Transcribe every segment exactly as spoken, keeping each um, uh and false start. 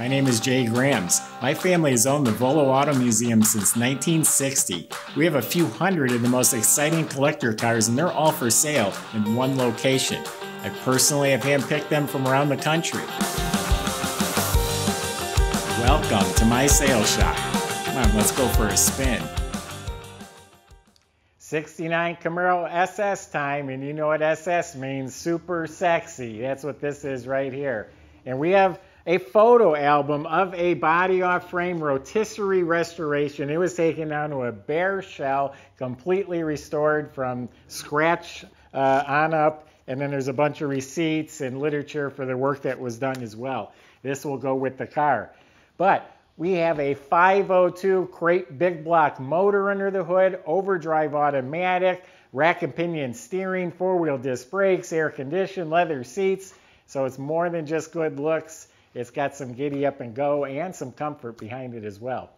My name is Jay Grams. My family has owned the Volo Auto Museum since nineteen sixty. We have a few hundred of the most exciting collector cars, and they're all for sale in one location. I personally have handpicked them from around the country. Welcome to my sales shop. Come on, let's go for a spin. sixty-nine Camaro S S time, and you know what S S means, super sexy. That's what this is right here. And we have a photo album of a body-off-frame rotisserie restoration. It was taken down to a bare shell, completely restored from scratch uh, on up. And then there's a bunch of receipts and literature for the work that was done as well. This will go with the car. But we have a five oh two crate big block motor under the hood, overdrive automatic, rack and pinion steering, four-wheel disc brakes, air conditioned, leather seats. So it's more than just good looks. It's got some giddy up and go and some comfort behind it as well.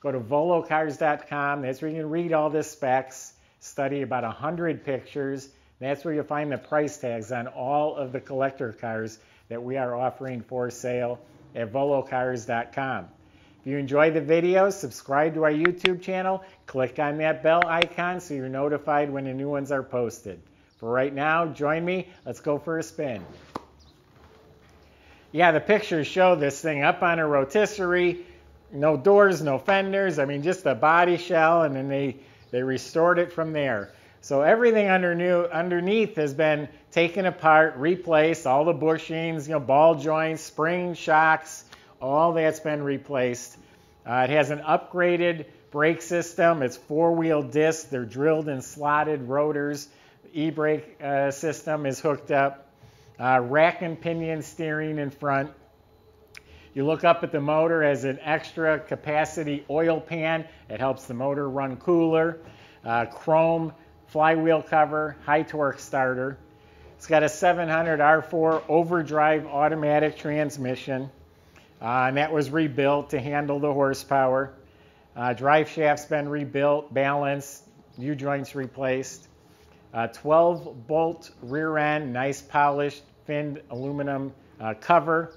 Go to volocars dot com. That's where you can read all the specs, study about one hundred pictures. That's where you'll find the price tags on all of the collector cars that we are offering for sale at volocars dot com. If you enjoy the video, subscribe to our YouTube channel. Click on that bell icon so you're notified when the new ones are posted. For right now, join me. Let's go for a spin. Yeah, the pictures show this thing up on a rotisserie. No doors, no fenders. I mean, just a body shell, and then they, they restored it from there. So everything under new, underneath has been taken apart, replaced, all the bushings, you know, ball joints, spring shocks, all that's been replaced. Uh, it has an upgraded brake system. It's four-wheel disc. They're drilled and slotted rotors. The e-brake uh, system is hooked up. Uh, rack and pinion steering in front. You look up at the motor as an extra capacity oil pan. It helps the motor run cooler. Uh, chrome flywheel cover, high torque starter. It's got a seven hundred R four overdrive automatic transmission, uh, and that was rebuilt to handle the horsepower. Uh, drive shaft's been rebuilt, balanced, U-joints replaced. Uh, twelve bolt rear end, nice polished finned aluminum uh, cover.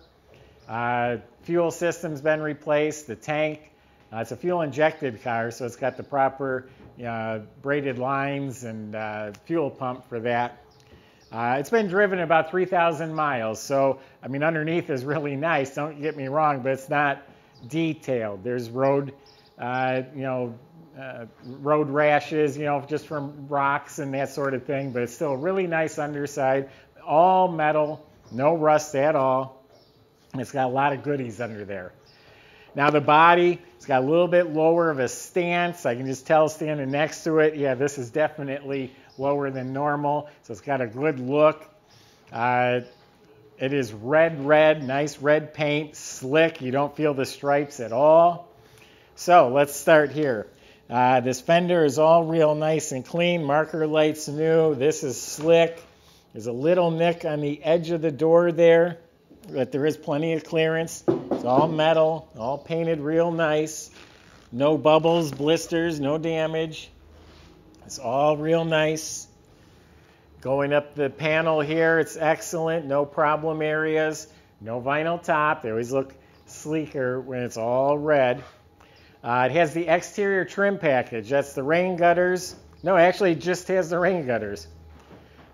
Uh, fuel system's been replaced, the tank. Uh, it's a fuel injected car, so it's got the proper uh, braided lines and uh, fuel pump for that. Uh, it's been driven about three thousand miles, so I mean underneath is really nice, don't get me wrong, but it's not detailed. There's road, uh, you know, uh, road rashes, you know, just from rocks and that sort of thing, but it's still a really nice underside, all metal, no rust at all. It's got a lot of goodies under there. Now the body, it's got a little bit lower of a stance. I can just tell standing next to it, yeah, this is definitely lower than normal. So it's got a good look. Uh, it is red, red, nice red paint, slick. You don't feel the stripes at all. So let's start here. Uh, this fender is all real nice and clean. Marker light's new. This is slick. There's a little nick on the edge of the door there, but there is plenty of clearance. It's all metal, all painted real nice. No bubbles, blisters, no damage. It's all real nice. Going up the panel here, it's excellent. No problem areas, no vinyl top. They always look sleeker when it's all red. Uh, it has the exterior trim package. That's the rain gutters. No, actually it just has the rain gutters.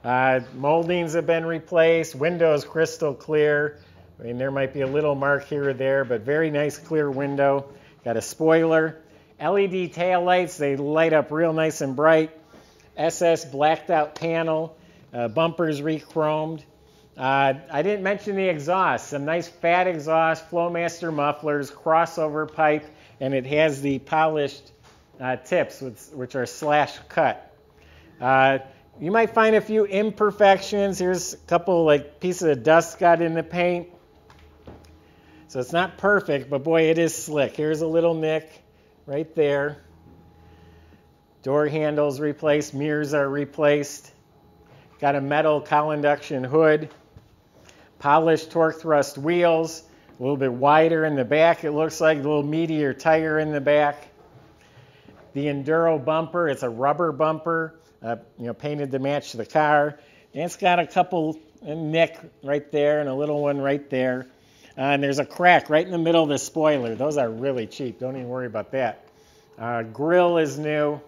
Uh, moldings have been replaced. Windows crystal clear. I mean, there might be a little mark here or there, but very nice clear window. Got a spoiler. L E D taillights, they light up real nice and bright. S S blacked out panel. Uh, bumpers re-chromed. Uh, I didn't mention the exhaust. Some nice fat exhaust, Flowmaster mufflers, crossover pipe, and it has the polished uh, tips, which, which are slash cut. Uh, you might find a few imperfections. Here's a couple like pieces of dust got in the paint. So it's not perfect, but boy, it is slick. Here's a little nick right there. Door handles replaced, mirrors are replaced. Got a metal colinduction hood, polished torque thrust wheels, a little bit wider in the back, it looks like, a little meatier tire in the back. The Enduro bumper, it's a rubber bumper, uh, you know, painted to match the car. And it's got a couple, a nick right there and a little one right there. Uh, and there's a crack right in the middle of the spoiler. Those are really cheap. Don't even worry about that. Uh, grill is new.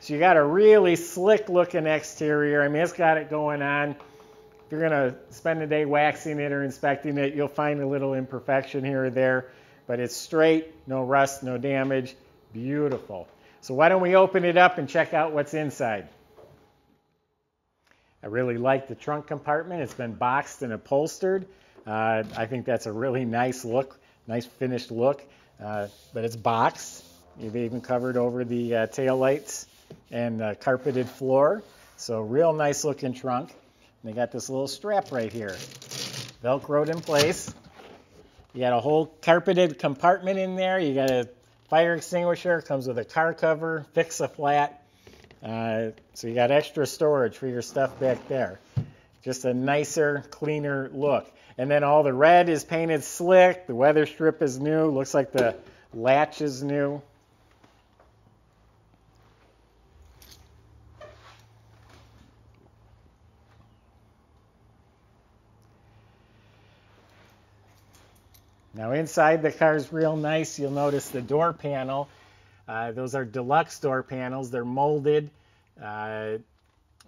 So you got a really slick looking exterior. I mean, it's got it going on. If you're gonna spend a day waxing it or inspecting it, you'll find a little imperfection here or there, but it's straight, no rust, no damage, beautiful. So why don't we open it up and check out what's inside? I really like the trunk compartment. It's been boxed and upholstered. Uh, I think that's a really nice look, nice finished look, uh, but it's boxed. You've even covered over the uh, taillights and the carpeted floor. So real nice looking trunk. And they got this little strap right here, Velcroed in place. You got a whole carpeted compartment in there. You got a fire extinguisher, comes with a car cover, fix a flat. Uh, so you got extra storage for your stuff back there. Just a nicer, cleaner look. And then all the red is painted slick. The weather strip is new. Looks like the latch is new. Now inside the car is real nice. You'll notice the door panel. Uh, those are deluxe door panels. They're molded. Uh,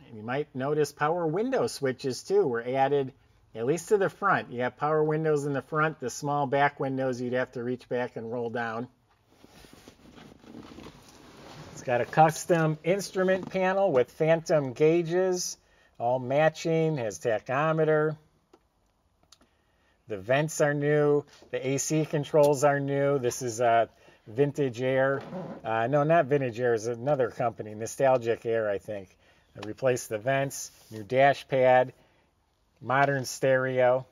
and you might notice power window switches too were added, at least to the front. You have power windows in the front. The small back windows you'd have to reach back and roll down. It's got a custom instrument panel with phantom gauges, all matching, has tachometer. The vents are new. The A C controls are new. This is uh, Vintage Air. Uh, no, not Vintage Air. It's another company, Nostalgic Air, I think. They replaced the vents, new dash pad, modern stereo.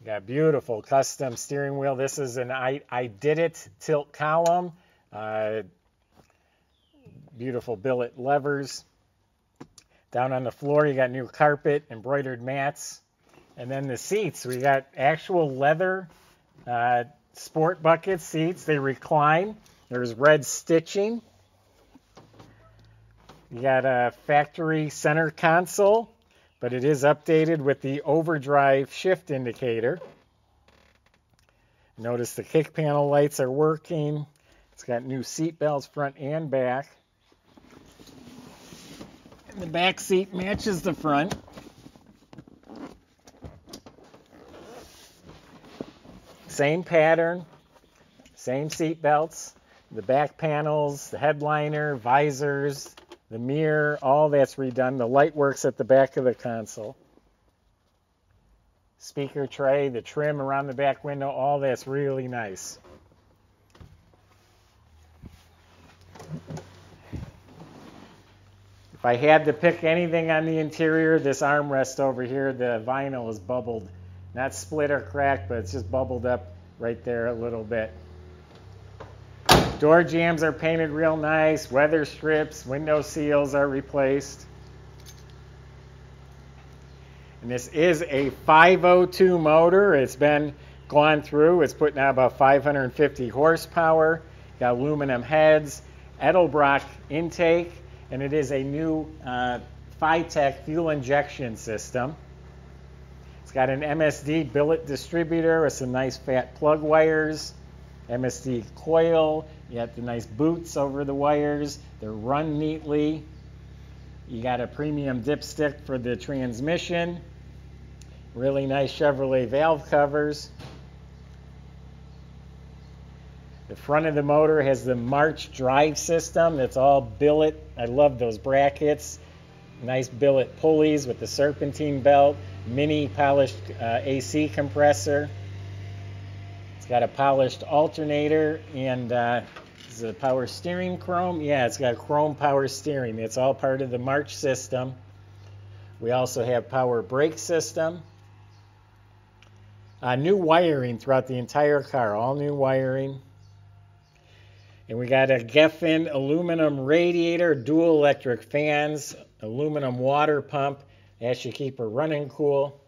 You got beautiful custom steering wheel. This is an Ididit tilt column. Uh, beautiful billet levers. Down on the floor, you got new carpet, embroidered mats. And then the seats, we got actual leather uh, sport bucket seats. They recline. There's red stitching. You got a factory center console, but it is updated with the overdrive shift indicator. Notice the kick panel lights are working. It's got new seat belts front and back. And the back seat matches the front. Same pattern, same seat belts, the back panels, the headliner, visors, the mirror, all that's redone. The light works at the back of the console. Speaker tray, the trim around the back window, all that's really nice. If I had to pick anything on the interior, this armrest over here, the vinyl is bubbled. Not split or cracked, but it's just bubbled up right there a little bit. Door jambs are painted real nice. Weather strips, window seals are replaced. And this is a five oh two motor. It's been gone through. It's putting out about five hundred fifty horsepower. Got aluminum heads, Edelbrock intake, and it is a new uh, Fitech fuel injection system. Got an M S D billet distributor with some nice fat plug wires, M S D coil. You got the nice boots over the wires. They're run neatly. You got a premium dipstick for the transmission. Really nice Chevrolet valve covers. The front of the motor has the March drive system. That's all billet. I love those brackets. Nice billet pulleys with the serpentine belt. Mini polished uh, A C compressor. It's got a polished alternator and uh, is it a power steering chrome? Yeah, it's got chrome power steering. It's all part of the March system. We also have power brake system. Uh, new wiring throughout the entire car, all new wiring. And we got a Geffen aluminum radiator, dual electric fans, aluminum water pump. That should keep her running cool.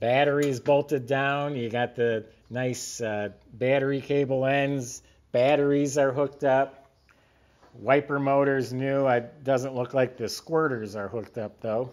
Batteries bolted down. You got the nice uh, battery cable ends. Batteries are hooked up. Wiper motor's new. It doesn't look like the squirters are hooked up though.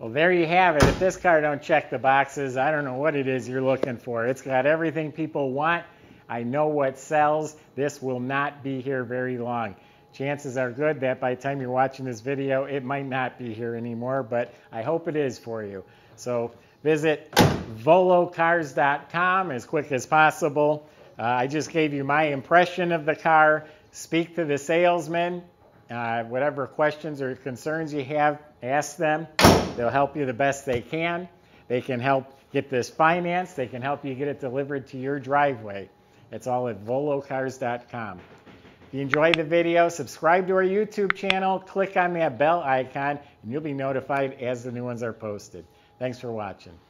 Well, there you have it. If this car don't check the boxes, I don't know what it is you're looking for. It's got everything people want. I know what sells. This will not be here very long. Chances are good that by the time you're watching this video, it might not be here anymore, but I hope it is for you. So visit volo cars dot com as quick as possible. Uh, I just gave you my impression of the car. Speak to the salesman. Uh, whatever questions or concerns you have, ask them. They'll help you the best they can. They can help get this financed. They can help you get it delivered to your driveway. It's all at volo cars dot com. If you enjoy the video, subscribe to our YouTube channel, click on that bell icon, and you'll be notified as the new ones are posted. Thanks for watching.